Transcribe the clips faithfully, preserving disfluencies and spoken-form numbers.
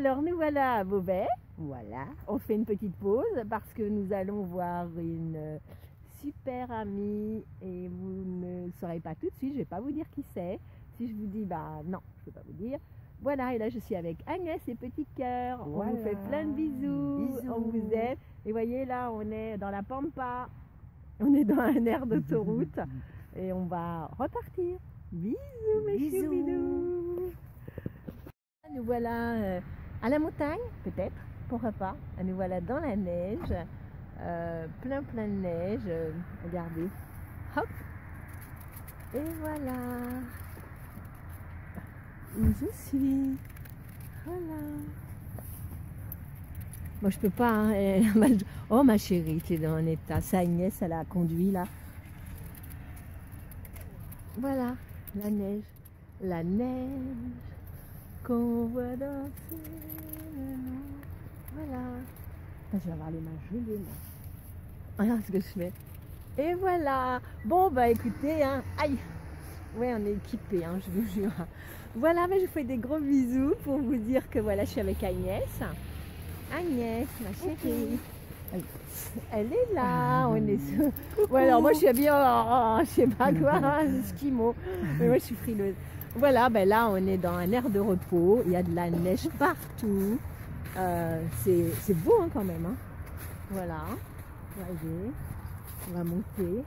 Alors nous voilà à Beauvais, voilà, on fait une petite pause parce que nous allons voir une super amie et vous ne le saurez pas tout de suite, je ne vais pas vous dire qui c'est. Si je vous dis, bah non, je ne peux pas vous dire. Voilà, et là je suis avec Agnès et Petit Cœur, voilà. On vous fait plein de bisous, bisous. On vous aime. Et voyez là, on est dans la Pampa, on est dans un air d'autoroute et on va repartir. Bisous mes choubidous. Nous voilà euh, à la montagne, peut-être, pourquoi pas. Nous voilà dans la neige, euh, plein plein de neige, euh, regardez, hop, et voilà, où je suis, voilà. Moi je peux pas, hein, et... oh ma chérie, tu es dans un état, ça Inès, elle a conduit là. Voilà, la neige, la neige. Qu'on voit danser, voilà. Je vais avoir les mains gelées là. Regarde ce que je fais. Et voilà. Bon bah écoutez, hein. Aïe. Ouais, on est équipés, hein, je vous jure. Voilà, mais je vous fais des gros bisous pour vous dire que voilà, je suis avec Agnès. Agnès, ma chérie. Okay. Elle est là. On est. Sur... Ouais, alors moi je suis habillée, oh, je sais pas quoi, esquimaux. Mais moi je suis frileuse. Voilà, ben là on est dans un air de repos, il y a de la neige partout, euh, c'est beau hein, quand même. Hein. Voilà, voyez, on va monter,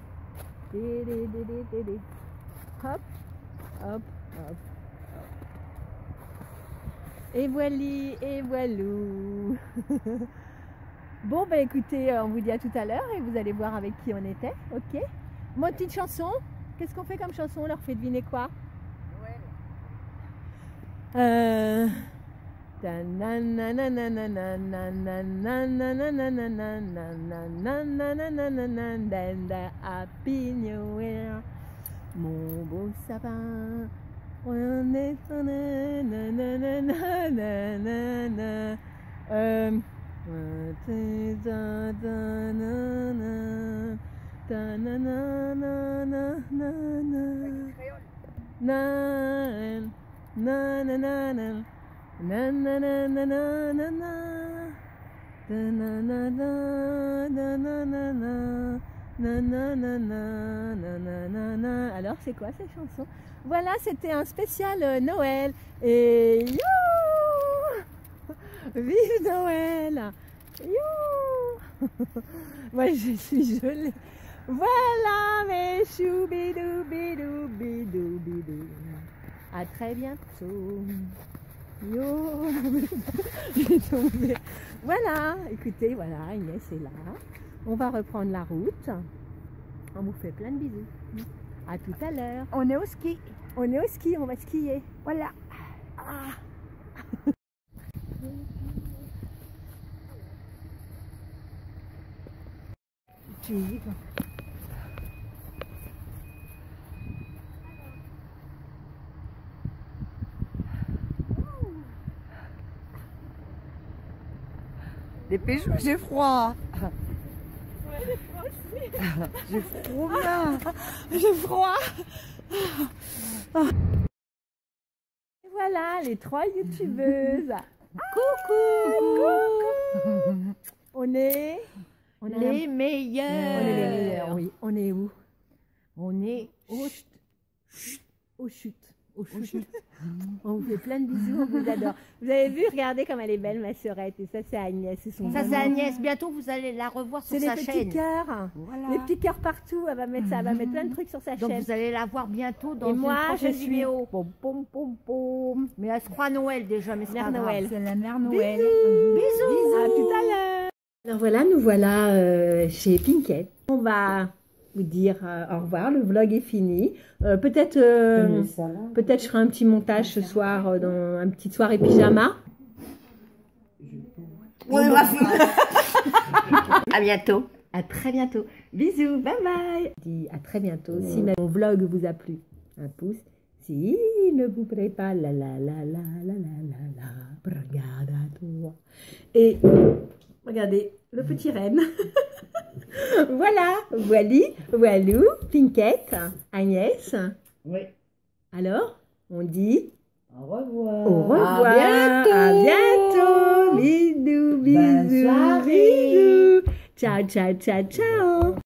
hop, hop, hop, et voili, et voilou. Bon ben écoutez, on vous dit à tout à l'heure et vous allez voir avec qui on était, ok? Mon petite chanson, qu'est-ce qu'on fait comme chanson? On leur fait deviner quoi? Euh... Happy New Year, mon beau sapin. On est... Euh... Na na na na na na na na na na na na na na na. Alors c'est quoi cette chanson? Voilà, c'était un spécial Noël et you vive Noël, you. Moi je suis gelée. Voilà mes choux bidou bidou bidou bidou. À très bientôt. Yo, j'ai tombé. Voilà, écoutez, voilà, Inès est là. On va reprendre la route. On vous fait plein de bisous. À tout à l'heure. On est au ski. On est au ski, on va skier. Voilà. Ah. Tu dis quoi? Des péjous, j'ai froid. Ouais, j'ai froid aussi. J'ai froid. J'ai froid. Et voilà les trois youtubeuses. Ah, coucou. Coucou. On est on les un... meilleurs. On est les meilleurs, oui. On est où? On est au chut. Chut. Au chute. Au chute. On vous fait plein de bisous, on vous adore. Vous avez vu, regardez comme elle est belle ma sœurette. Et ça c'est Agnès. Son ça c'est Agnès, bientôt vous allez la revoir sur sa chaîne. C'est les petits cœurs, voilà. Les petits cœurs partout, elle va mettre ça, elle va mettre plein de trucs sur sa Donc chaîne. Donc vous allez la voir bientôt dans et une moi, prochaine je suis... vidéo. Pom, pom, pom, pom. Mais elle se croit Noël déjà, mais c'est la mère Noël. C'est la mère Noël. Bisous, bisous. Bisous. À tout à l'heure. Alors voilà, nous voilà euh, chez Pinkette. On va... vous dire euh, au revoir, le vlog est fini. Euh, peut-être euh, peut-être je ferai un petit montage ce soir, euh, dans un petit soirée pyjama. Ouais, bah, à bientôt. À très bientôt. Bisous, bye bye. Dis à très bientôt. Si ouais. Mon vlog vous a plu, un pouce. Si il ne vous plaît pas, la la la la la la la, regarde à toi. Et regardez, le petit renne. Voilà, Wally, Walou, Pinkette, Agnès. Oui. Alors, on dit au revoir. Au revoir. À bientôt. À bientôt. Ciao, ciao, ciao, ciao.